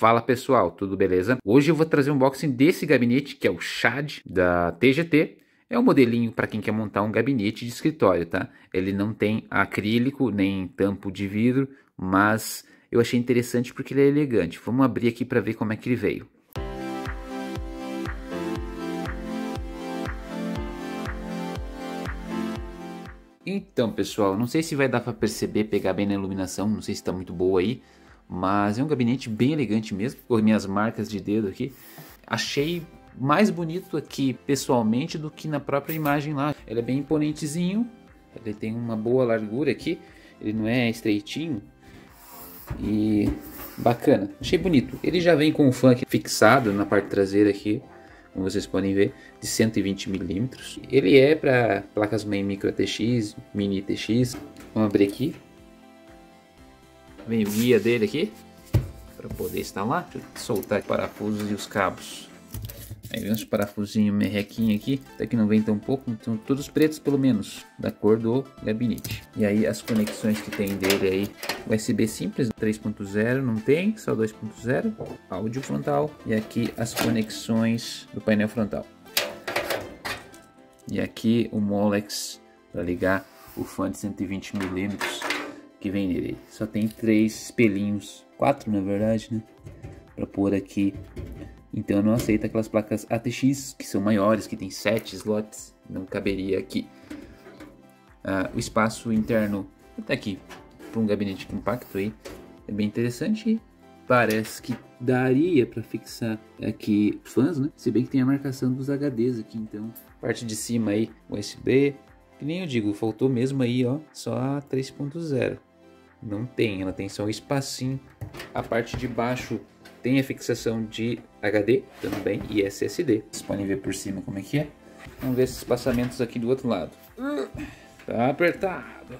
Fala pessoal, tudo beleza? Hoje eu vou trazer um unboxing desse gabinete que é o Shad da TGT. É um modelinho para quem quer montar um gabinete de escritório, tá? Ele não tem acrílico nem tampo de vidro, mas eu achei interessante porque ele é elegante. Vamos abrir aqui para ver como é que ele veio. Então pessoal, não sei se vai dar para perceber, pegar bem na iluminação, não sei se está muito boa aí, mas é um gabinete bem elegante mesmo, com minhas marcas de dedo aqui. Achei mais bonito aqui pessoalmente do que na própria imagem lá. Ele é bem imponentezinho, ele tem uma boa largura aqui, ele não é estreitinho e bacana, achei bonito. Ele já vem com o fan aqui fixado na parte traseira aqui, como vocês podem ver, de 120 mm. Ele é para placas mãe micro ATX, mini TX. Vamos abrir aqui. Vem o guia dele aqui para poder instalar. Deixa eu soltar os parafusos e os cabos. Aí vem uns parafusinhos merrequinho aqui, até que não vem tão pouco, são todos pretos pelo menos, da cor do gabinete. E aí as conexões que tem dele aí, USB simples, 3.0 não tem, só 2.0, áudio frontal, e aqui as conexões do painel frontal. E aqui o Molex para ligar o fã de 120 mm que vem nele. Só tem 3 espelhinhos, 4 na verdade, né, para pôr aqui. Então não aceita aquelas placas ATX que são maiores, que tem 7 slots, não caberia aqui. O espaço interno até aqui para um gabinete compacto aí é bem interessante. Parece que daria para fixar aqui fãs, né? Se bem que tem a marcação dos HDs aqui, então parte de cima aí USB, que nem eu digo, faltou mesmo aí, ó, só a 3.0. Não tem, ela tem só um espacinho. A parte de baixo tem a fixação de HD também e SSD. Vocês podem ver por cima como é que é. Vamos ver esses espaçamentos aqui do outro lado. Tá apertado.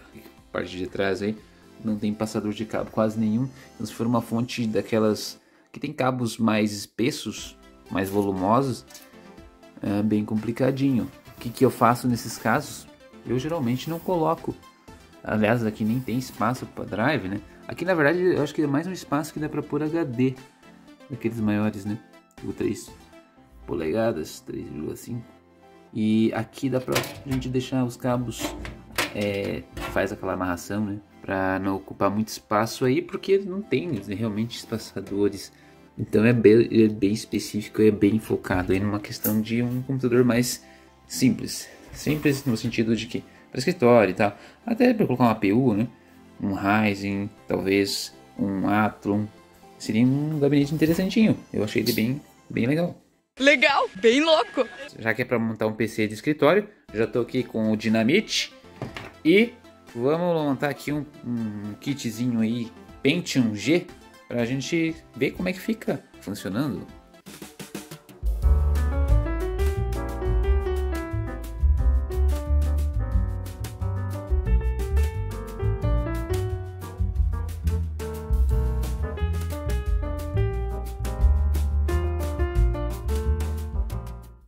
Parte de trás aí não tem passador de cabo quase nenhum. Então, se for uma fonte daquelas que tem cabos mais espessos, mais volumosos, é bem complicadinho. O que eu faço nesses casos? Eu geralmente não coloco. Aliás, aqui nem tem espaço para drive, né? Aqui na verdade eu acho que é mais um espaço que dá para pôr HD. Aqueles maiores, né? Tipo 3 polegadas, 3,5. E aqui dá pra gente deixar os cabos, faz aquela amarração, né? Pra não ocupar muito espaço aí, porque não tem, né, realmente espaçadores. Então é bem específico, é bem focado aí numa questão de um computador mais simples. Simples no sentido de que para escritório e tal. Até para colocar uma APU, né? Um Ryzen, talvez um Athlon. Seria um gabinete interessantinho. Eu achei ele bem legal. Legal, bem louco. Já que é para montar um PC de escritório, já tô aqui com o dinamite. E vamos montar aqui um kitzinho aí, Pentium G, pra gente ver como é que fica funcionando.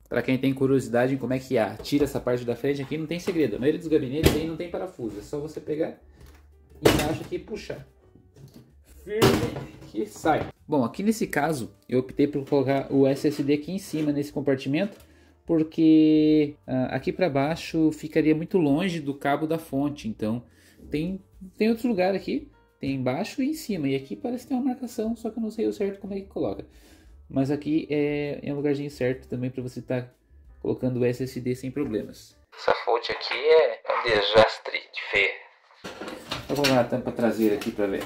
Para quem tem curiosidade em como é que tira essa parte da frente aqui, não tem segredo. A maioria dos gabinetes aí não tem parafuso. É só você pegar embaixo aqui e puxar. Firme que sai. Bom, aqui nesse caso eu optei por colocar o SSD aqui em cima nesse compartimento, porque aqui para baixo ficaria muito longe do cabo da fonte. Então tem outro lugar aqui. Tem embaixo e em cima. E aqui parece que tem uma marcação, só que eu não sei o certo como é que coloca. Mas aqui é um lugarzinho certo também para você estar colocando o SSD sem problemas. Essa fonte aqui é um desastre de feia. Vou colocar a tampa traseira aqui para ver.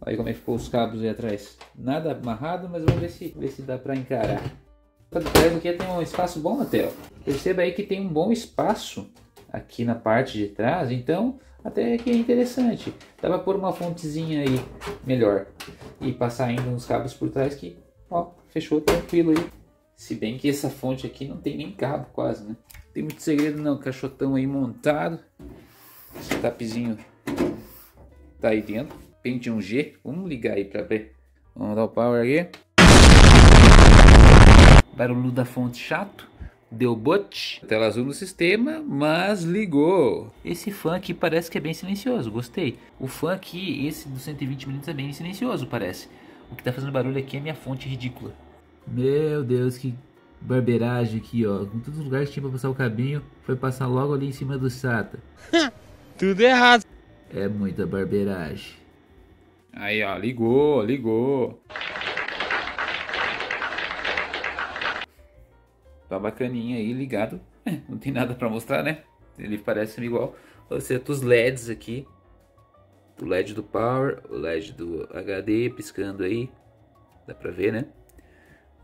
Olha como é que ficou os cabos aí atrás. Nada amarrado, mas vamos ver se dá para encarar. Para trás aqui tem um espaço bom até, ó. Perceba aí que tem um bom espaço aqui na parte de trás, então até que é interessante. Dá para pôr uma fontezinha aí melhor e passar ainda uns cabos por trás que, ó, fechou tranquilo aí. Se bem que essa fonte aqui não tem nem cabo quase, né? Não tem muito segredo não. Caixotão aí montado. Esse tapzinho tá aí dentro. Pentium G. Vamos ligar aí pra ver. Vamos dar o power aqui. Barulho da fonte chato. Deu boot. Tela azul no sistema, mas ligou. Esse fã aqui parece que é bem silencioso. Gostei. O fã aqui, esse do 120 mm, é bem silencioso, parece. O que tá fazendo barulho aqui é minha fonte ridícula. Meu Deus, que barbeiragem aqui, ó. Em todos os lugares que tinha pra passar o cabinho, foi passar logo ali em cima do SATA. Tudo errado. É muita barbeiragem. Aí, ó, ligou, ligou. Tá bacaninha aí, ligado. Não tem nada pra mostrar, né? Ele parece igual. Exceto os LEDs aqui. O LED do Power, o LED do HD piscando aí. Dá pra ver, né?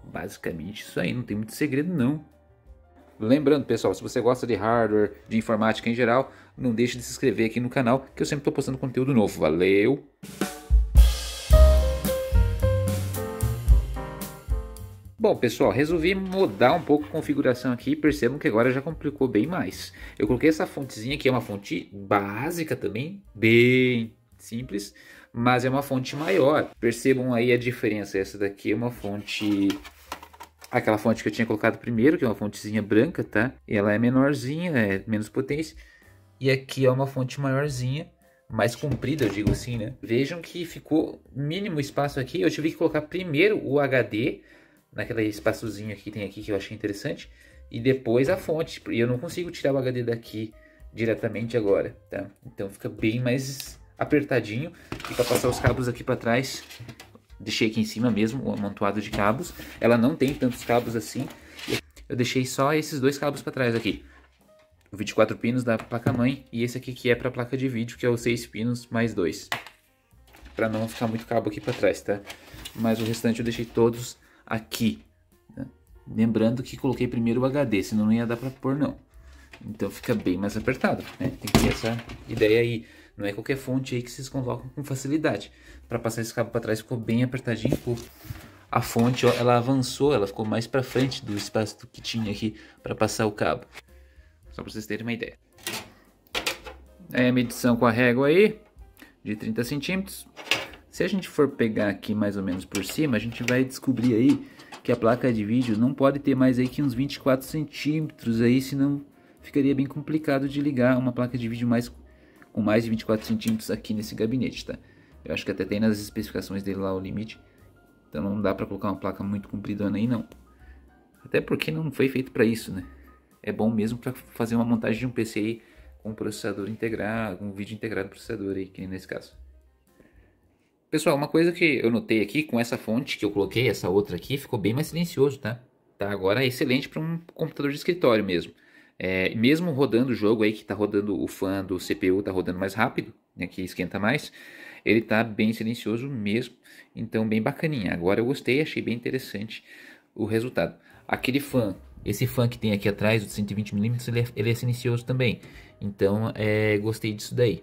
Basicamente isso aí, não tem muito segredo não. Lembrando, pessoal, se você gosta de hardware, de informática em geral, não deixe de se inscrever aqui no canal, que eu sempre estou postando conteúdo novo. Valeu! Bom, pessoal, resolvi mudar um pouco a configuração aqui. Percebam que agora já complicou bem mais. Eu coloquei essa fontezinha que é uma fonte básica também, bem simples, mas é uma fonte maior. Percebam aí a diferença. Essa daqui é uma fonte... Aquela fonte que eu tinha colocado primeiro, que é uma fontezinha branca, tá? Ela é menorzinha, é menos potência. E aqui é uma fonte maiorzinha, mais comprida, eu digo assim, né? Vejam que ficou mínimo espaço aqui. Eu tive que colocar primeiro o HD, naquele espaçozinho que tem aqui, que eu achei interessante. E depois a fonte. E eu não consigo tirar o HD daqui diretamente agora, tá? Então fica bem mais apertadinho. E para passar os cabos aqui para trás... Deixei aqui em cima mesmo, o amontoado de cabos. Ela não tem tantos cabos assim. Eu deixei só esses dois cabos para trás aqui. O 24 pinos da placa-mãe e esse aqui que é para a placa de vídeo, que é o 6 pinos mais 2. Para não ficar muito cabo aqui para trás, tá? Mas o restante eu deixei todos aqui. Tá? Lembrando que coloquei primeiro o HD, senão não ia dar para pôr não. Então fica bem mais apertado, né? Tem que ter essa ideia aí. Não é qualquer fonte aí que vocês colocam com facilidade. Para passar esse cabo para trás ficou bem apertadinho. Ficou. A fonte, ó, ela avançou, ela ficou mais para frente do espaço que tinha aqui para passar o cabo. Só para vocês terem uma ideia. Aí a medição com a régua aí, de 30 centímetros. Se a gente for pegar aqui mais ou menos por cima, a gente vai descobrir aí que a placa de vídeo não pode ter mais aí que uns 24 centímetros aí, senão ficaria bem complicado de ligar uma placa de vídeo mais... com mais de 24 centímetros aqui nesse gabinete, tá? Eu acho que até tem nas especificações dele lá o limite. Então não dá pra colocar uma placa muito compridona aí, não. Até porque não foi feito pra isso, né? É bom mesmo pra fazer uma montagem de um PC aí com um processador integrado, com um vídeo integrado processador aí, que nem nesse caso. Pessoal, uma coisa que eu notei aqui com essa fonte que eu coloquei, essa outra aqui, ficou bem mais silencioso, tá? Tá, agora é excelente pra um computador de escritório mesmo. É, mesmo rodando o jogo aí, que tá rodando o fã do CPU, tá rodando mais rápido, né, que esquenta mais, ele tá bem silencioso mesmo, então bem bacaninha. Agora eu gostei, achei bem interessante o resultado. Aquele fã, esse fã que tem aqui atrás, o de 120mm, ele é silencioso também, então gostei disso daí.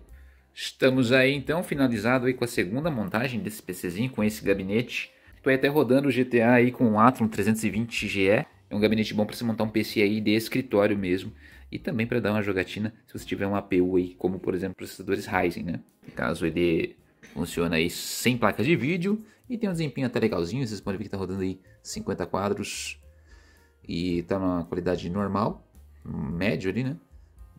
Estamos aí então, finalizado aí com a segunda montagem desse PCzinho, com esse gabinete. Tô aí até rodando o GTA aí com o Athlon 320GE. É um gabinete bom para você montar um PC aí de escritório mesmo. E também para dar uma jogatina se você tiver uma APU aí, como por exemplo processadores Ryzen, né? No caso, ele funciona aí sem placa de vídeo e tem um desempenho até legalzinho. Vocês podem ver que tá rodando aí 50 quadros e tá numa qualidade normal, médio ali, né?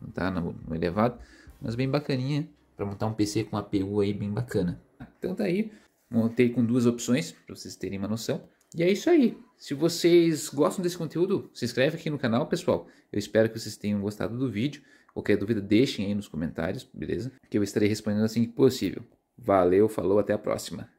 Não tá no elevado, mas bem bacaninha para montar um PC com APU aí bem bacana. Então tá aí, montei com duas opções para vocês terem uma noção. E é isso aí. Se vocês gostam desse conteúdo, se inscreve aqui no canal, pessoal. Eu espero que vocês tenham gostado do vídeo. Qualquer dúvida, deixem aí nos comentários, beleza? Que eu estarei respondendo assim que possível. Valeu, falou, até a próxima.